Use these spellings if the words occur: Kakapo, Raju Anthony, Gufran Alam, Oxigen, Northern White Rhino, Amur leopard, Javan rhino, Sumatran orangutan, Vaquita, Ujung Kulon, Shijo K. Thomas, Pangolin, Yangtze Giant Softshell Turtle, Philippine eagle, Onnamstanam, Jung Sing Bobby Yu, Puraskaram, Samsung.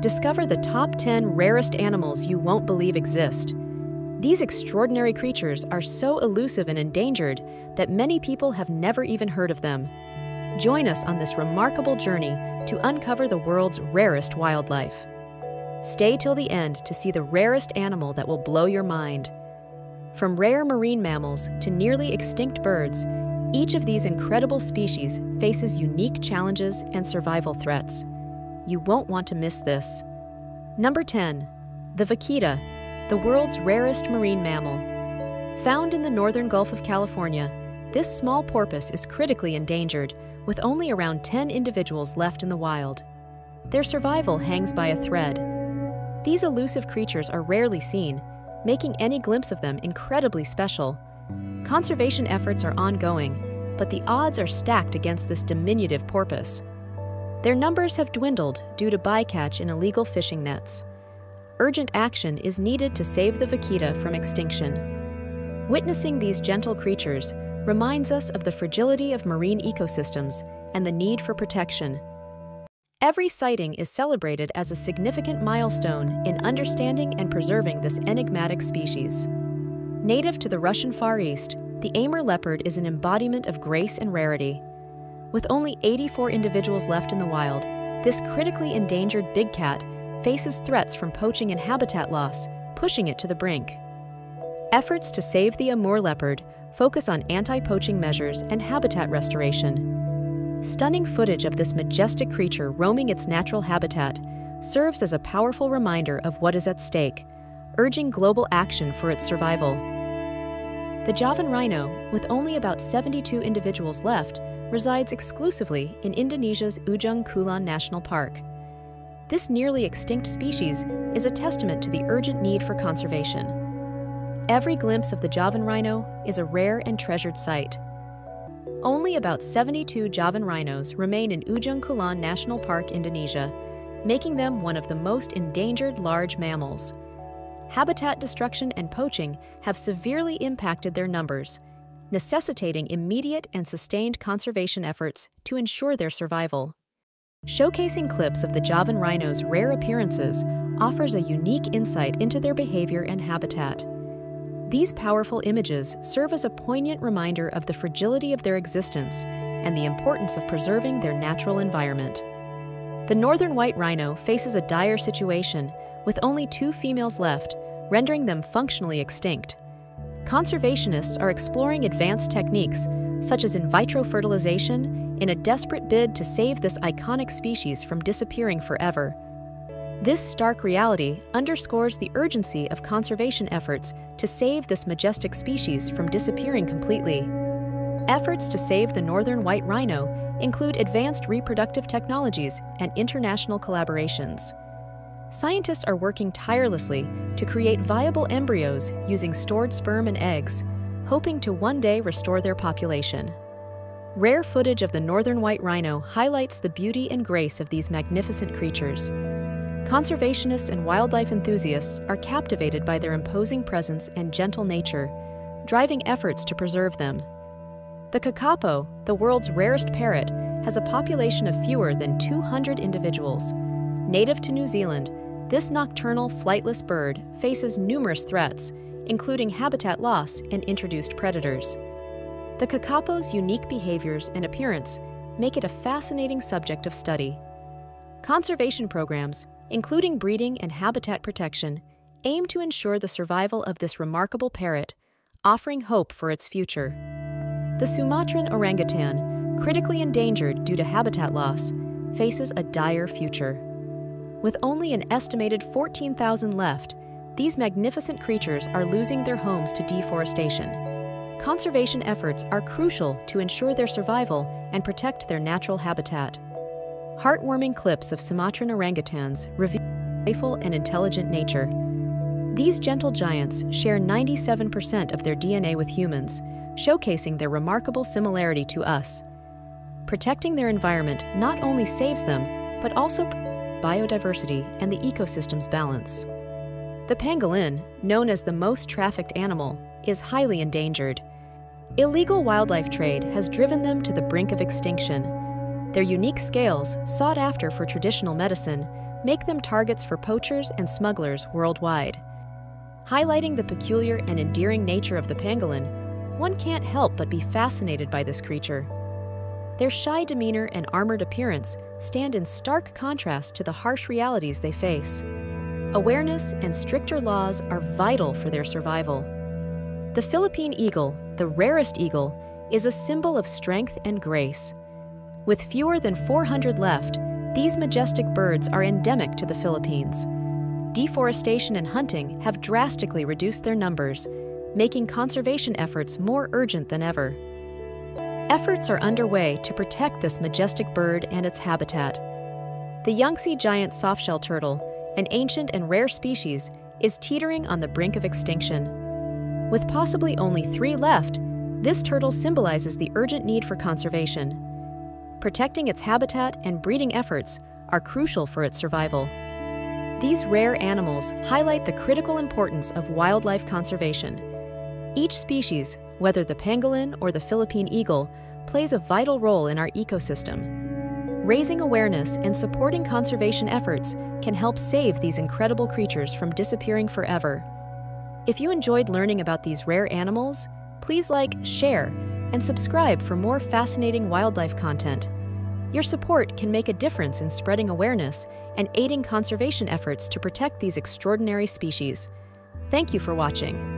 Discover the top 10 rarest animals you won't believe exist. These extraordinary creatures are so elusive and endangered that many people have never even heard of them. Join us on this remarkable journey to uncover the world's rarest wildlife. Stay till the end to see the rarest animal that will blow your mind. From rare marine mammals to nearly extinct birds, each of these incredible species faces unique challenges and survival threats. You won't want to miss this. Number 10. The vaquita, the world's rarest marine mammal. Found in the northern Gulf of California, this small porpoise is critically endangered, with only around 10 individuals left in the wild. Their survival hangs by a thread. These elusive creatures are rarely seen, making any glimpse of them incredibly special. Conservation efforts are ongoing, but the odds are stacked against this diminutive porpoise. Their numbers have dwindled due to bycatch in illegal fishing nets. Urgent action is needed to save the vaquita from extinction. Witnessing these gentle creatures reminds us of the fragility of marine ecosystems and the need for protection. Every sighting is celebrated as a significant milestone in understanding and preserving this enigmatic species. Native to the Russian Far East, the Amur leopard is an embodiment of grace and rarity. With only 84 individuals left in the wild, this critically endangered big cat faces threats from poaching and habitat loss, pushing it to the brink. Efforts to save the Amur leopard focus on anti-poaching measures and habitat restoration. Stunning footage of this majestic creature roaming its natural habitat serves as a powerful reminder of what is at stake, urging global action for its survival. The Javan rhino, with only about 72 individuals left, resides exclusively in Indonesia's Ujung Kulon National Park. This nearly extinct species is a testament to the urgent need for conservation. Every glimpse of the Javan rhino is a rare and treasured sight. Only about 72 Javan rhinos remain in Ujung Kulon National Park, Indonesia, making them one of the most endangered large mammals. Habitat destruction and poaching have severely impacted their numbers, necessitating immediate and sustained conservation efforts to ensure their survival. Showcasing clips of the Javan rhino's rare appearances offers a unique insight into their behavior and habitat. These powerful images serve as a poignant reminder of the fragility of their existence and the importance of preserving their natural environment. The northern white rhino faces a dire situation, with only 2 females left, rendering them functionally extinct. Conservationists are exploring advanced techniques, such as in vitro fertilization, in a desperate bid to save this iconic species from disappearing forever. This stark reality underscores the urgency of conservation efforts to save this majestic species from disappearing completely. Efforts to save the northern white rhino include advanced reproductive technologies and international collaborations. Scientists are working tirelessly to create viable embryos using stored sperm and eggs, hoping to one day restore their population. Rare footage of the northern white rhino highlights the beauty and grace of these magnificent creatures. Conservationists and wildlife enthusiasts are captivated by their imposing presence and gentle nature, driving efforts to preserve them. The Kakapo, the world's rarest parrot, has a population of fewer than 200 individuals. Native to New Zealand, this nocturnal, flightless bird faces numerous threats, including habitat loss and introduced predators. The Kakapo's unique behaviors and appearance make it a fascinating subject of study. Conservation programs, including breeding and habitat protection, aim to ensure the survival of this remarkable parrot, offering hope for its future. The Sumatran orangutan, critically endangered due to habitat loss, faces a dire future. With only an estimated 14,000 left, these magnificent creatures are losing their homes to deforestation. Conservation efforts are crucial to ensure their survival and protect their natural habitat. Heartwarming clips of Sumatran orangutans reveal their playful and intelligent nature. These gentle giants share 97% of their DNA with humans, showcasing their remarkable similarity to us. Protecting their environment not only saves them, but also biodiversity and the ecosystem's balance. The pangolin, known as the most trafficked animal, is highly endangered. Illegal wildlife trade has driven them to the brink of extinction. Their unique scales, sought after for traditional medicine, make them targets for poachers and smugglers worldwide. Highlighting the peculiar and endearing nature of the pangolin, one can't help but be fascinated by this creature. Their shy demeanor and armored appearance stand in stark contrast to the harsh realities they face. Awareness and stricter laws are vital for their survival. The Philippine eagle, the rarest eagle, is a symbol of strength and grace. With fewer than 400 left, these majestic birds are endemic to the Philippines. Deforestation and hunting have drastically reduced their numbers, making conservation efforts more urgent than ever. Efforts are underway to protect this majestic bird and its habitat. The Yangtze giant softshell turtle, an ancient and rare species, is teetering on the brink of extinction. With possibly only 3 left, this turtle symbolizes the urgent need for conservation. Protecting its habitat and breeding efforts are crucial for its survival. These rare animals highlight the critical importance of wildlife conservation. Each species, whether the pangolin or the Philippine eagle, plays a vital role in our ecosystem. Raising awareness and supporting conservation efforts can help save these incredible creatures from disappearing forever. If you enjoyed learning about these rare animals, please like, share, and subscribe for more fascinating wildlife content. Your support can make a difference in spreading awareness and aiding conservation efforts to protect these extraordinary species. Thank you for watching.